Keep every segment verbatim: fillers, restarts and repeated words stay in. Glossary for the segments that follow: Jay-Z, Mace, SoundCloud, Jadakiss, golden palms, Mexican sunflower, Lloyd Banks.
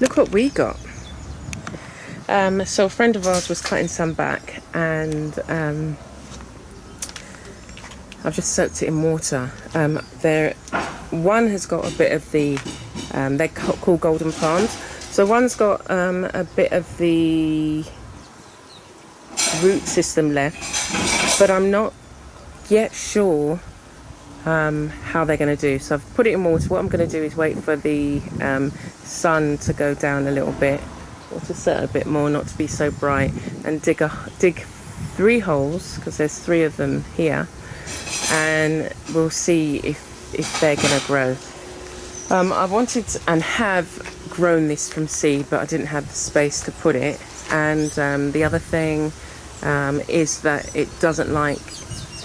Look what we got. Um, so a friend of ours was cutting some back, and um, I've just soaked it in water. Um, there, one has got a bit of the, um, they're called golden palms. So one's got um, a bit of the root system left, but I'm not yet sure um, how they're going to do. So I've put it in water. What I'm going to do is wait for the um, sun to go down a little bit, or to set a bit more, not to be so bright, and dig a dig three holes, because there's three of them here, and we'll see if if they're going to grow. Um, I wanted to, and have grown this from seed, but I didn't have the space to put it. And um, the other thing um, is that it doesn't like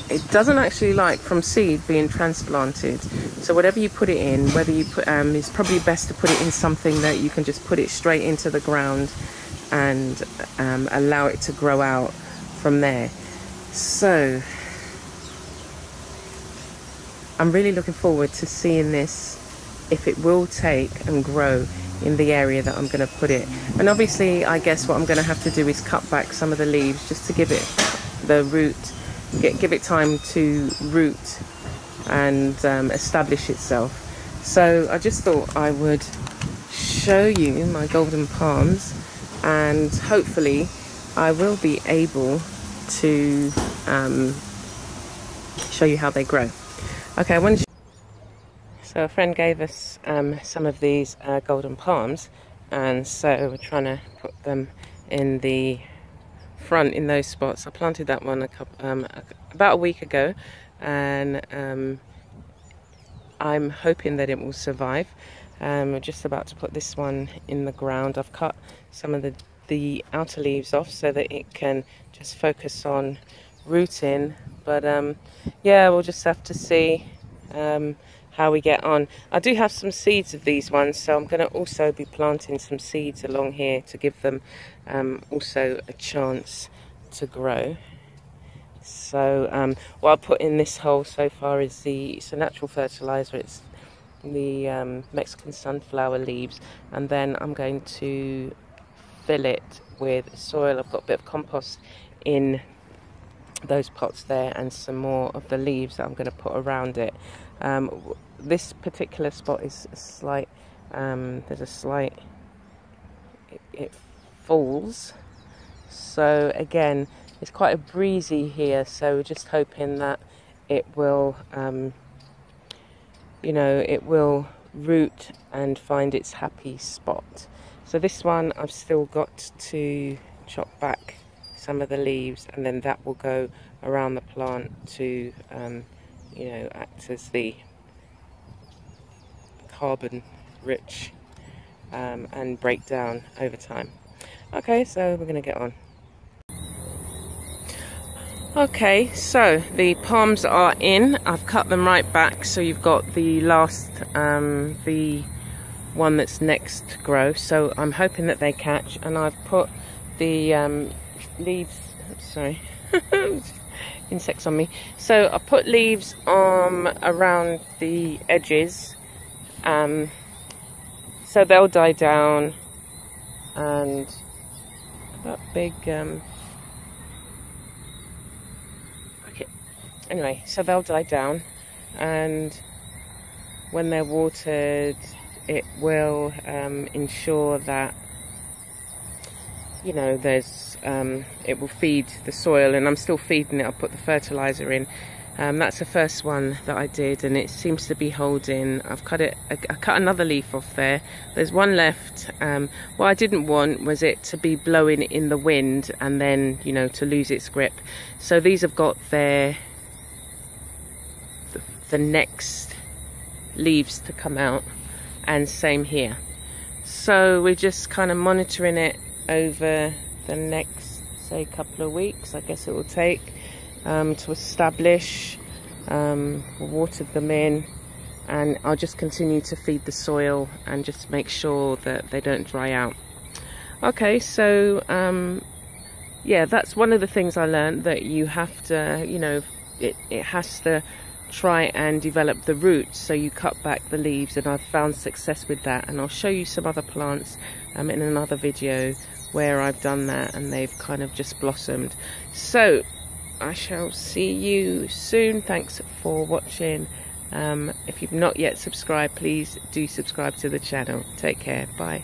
it doesn't actually like from seed being transplanted. So whatever you put it in, whether you put um, it's probably best to put it in something that you can just put it straight into the ground and um, allow it to grow out from there. So I'm really looking forward to seeing this, if it will take and grow in the area that I'm going to put it. And obviously, I guess what I'm going to have to do is cut back some of the leaves just to give it the root, get, give it time to root and um, establish itself. So I just thought I would show you my golden palms, and hopefully I will be able to um, show you how they grow. Okay, I want to So a friend gave us um, some of these uh, golden palms, and so we're trying to put them in the front in those spots. I planted that one a couple, um, about a week ago, and um, I'm hoping that it will survive. Um, we're just about to put this one in the ground. I've cut some of the, the outer leaves off so that it can just focus on rooting. But um, yeah, we'll just have to see Um, how we get on. I do have some seeds of these ones, so I'm going to also be planting some seeds along here to give them um, also a chance to grow. So um, what I put in this hole so far is the it's a natural fertilizer. It's the um, Mexican sunflower leaves, and then I'm going to fill it with soil. I've got a bit of compost in those pots there, and some more of the leaves that I'm going to put around it. Um, this particular spot is a slight, um, there's a slight, it, it falls. So again, it's quite a breezy here, so we're just hoping that it will, um, you know, it will root and find its happy spot. So this one I've still got to chop back some of the leaves, and then that will go around the plant to um, you know, act as the carbon rich um, and break down over time. Okay, so we're gonna get on. Okay, so the palms are in. I've cut them right back, so you've got the last um, the one that's next to grow, so I'm hoping that they catch. And I've put the um, leaves, sorry, insects on me. So I put leaves um, around the edges, um, so they'll die down. And that big um, okay. Anyway, so they'll die down, and when they're watered, it will um, ensure that, you know, there's um, it will feed the soil. And I'm still feeding it. I'll put the fertilizer in. Um, that's the first one that I did, and it seems to be holding. I've cut it. I, I cut another leaf off there. There's one left. Um, what I didn't want was it to be blowing in the wind and then, you know, to lose its grip. So these have got their the, the next leaves to come out, and same here. So we're just kind of monitoring it over the next, say, couple of weeks, I guess it will take um, to establish. Um, watered them in, and I'll just continue to feed the soil and just make sure that they don't dry out. Okay, so um, yeah, that's one of the things I learned, that you have to, you know, it, it has to try and develop the roots, so you cut back the leaves, and I've found success with that, and I'll show you some other plants um, in another video where I've done that and they've kind of just blossomed. So I shall see you soon. Thanks for watching. Um, if you've not yet subscribed, please do subscribe to the channel. Take care. Bye.